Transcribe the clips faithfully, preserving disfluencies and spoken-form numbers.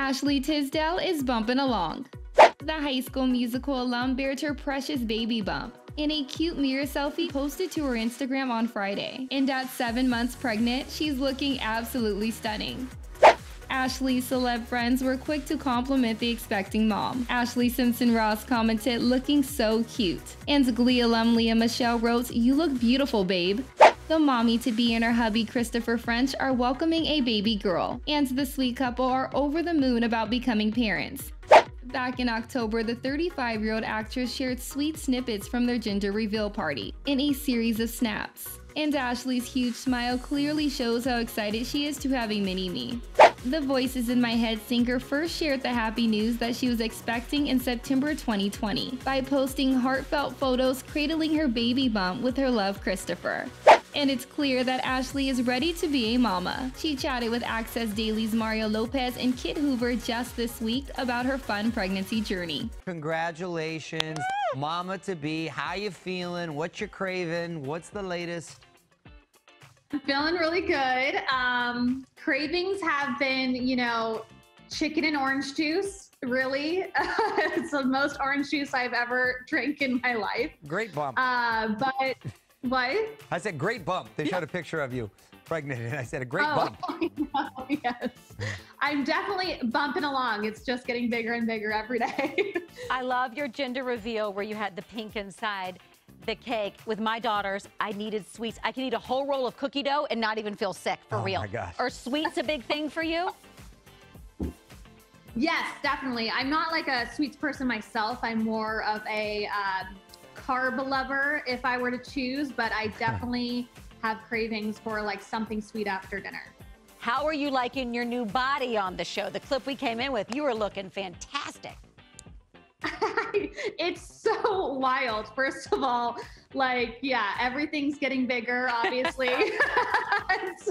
Ashley Tisdale is bumping along. The High School Musical alum bared her precious baby bump in a cute mirror selfie posted to her Instagram on Friday. And at seven months pregnant, she's looking absolutely stunning. Ashley's celeb friends were quick to compliment the expecting mom. Ashley Simpson Ross commented, "Looking so cute." And Glee alum Lea Michele wrote, "You look beautiful, babe." The mommy-to-be and her hubby Christopher French are welcoming a baby girl, and the sweet couple are over the moon about becoming parents. Back in October, the thirty-five-year-old actress shared sweet snippets from their gender reveal party in a series of snaps. And Ashley's huge smile clearly shows how excited she is to have a mini-me. The Voices in My Head singer first shared the happy news that she was expecting in September twenty twenty by posting heartfelt photos cradling her baby bump with her love Christopher. And it's clear that Ashley is ready to be a mama. She chatted with Access Daily's Mario Lopez and Kit Hoover just this week about her fun pregnancy journey. Congratulations, mama to be. How you feeling? What you craving? What's the latest? I'm feeling really good. Um, cravings have been, you know, chicken and orange juice, really. It's the most orange juice I've ever drank in my life. Great bump. Uh, but... What? I said, great bump. They showed a picture of you pregnant, and I said, a great oh, bump. Oh, yes. I'm definitely bumping along. It's just getting bigger and bigger every day. I love your gender reveal where you had the pink inside the cake. With my daughters, I needed sweets. I could eat a whole roll of cookie dough and not even feel sick, for oh real. Oh, my gosh. Are sweets a big thing for you? Yes, definitely. I'm not like a sweets person myself. I'm more of a... Um, carb lover if I were to choose, but I definitely have cravings for like something sweet after dinner. How are you liking your new body on the show? The clip we came in with, you were looking fantastic. It's so wild. First of all, like, yeah, everything's getting bigger, obviously.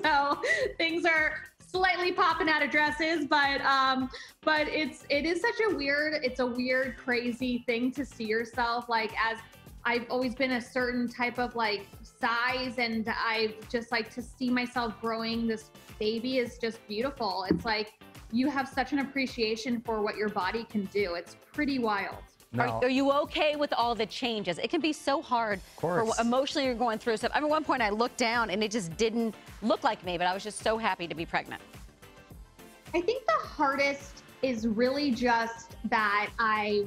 So things are slightly popping out of dresses, but um, but it's it is such a weird, it's a weird, crazy thing to see yourself like as. I've always been a certain type of like size, and I've just like to see myself growing this baby is just beautiful. It's like you have such an appreciation for what your body can do. It's pretty wild. No. Are, are you okay with all the changes? It can be so hard for what emotionally you're going through stuff. I mean, at one point I looked down and it just didn't look like me, but I was just so happy to be pregnant. I think the hardest is really just that I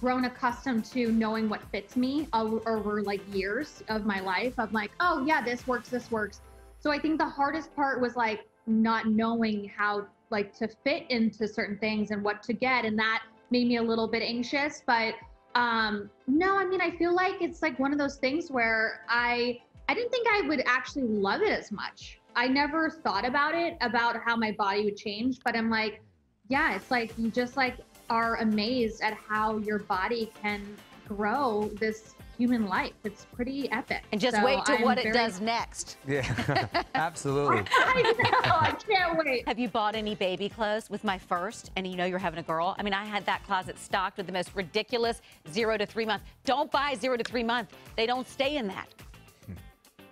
grown accustomed to knowing what fits me over like years of my life. I'm like, oh yeah, this works, this works. So I think the hardest part was like not knowing how like to fit into certain things and what to get. And that made me a little bit anxious, but um, no, I mean, I feel like it's like one of those things where I, I didn't think I would actually love it as much. I never thought about it, about how my body would change, but I'm like, yeah, it's like, you just like, are amazed at how your body can grow this human life. It's pretty epic. And just so wait to I'm what it does next. Yeah, absolutely. I know, I can't wait. Have you bought any baby clothes with my first and you know you're having a girl? I mean, I had that closet stocked with the most ridiculous zero to three month. Don't buy zero to three month. They don't stay in that.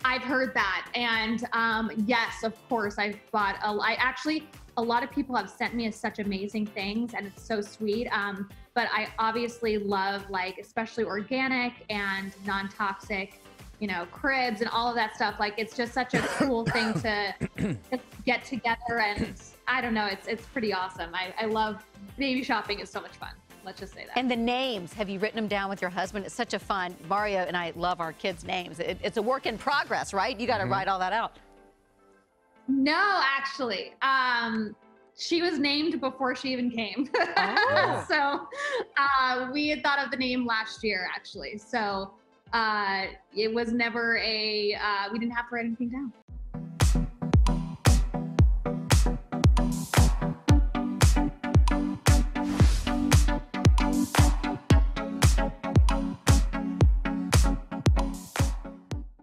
I've heard that. And um, yes, of course, I've bought a, I actually, a lot of people have sent me such amazing things and it's so sweet. Um, but I obviously love like, especially organic and non-toxic, you know, cribs and all of that stuff. Like it's just such a cool thing to get together. And I don't know, it's, it's pretty awesome. I, I love baby shopping. It's so much fun. Let's just say that. And the names, have you written them down with your husband? It's such a fun, Mario and I love our kids' names. It, it's a work in progress, right? You got to mm-hmm. write all that out. No, actually, um, she was named before she even came. Oh. So uh, we had thought of the name last year, actually. So uh, it was never a, uh, we didn't have to write anything down.